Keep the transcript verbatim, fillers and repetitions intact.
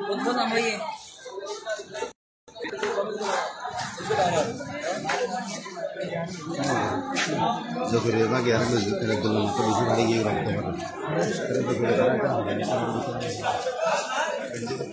Lo que va a quedar es el de los policías que llegan a tomar.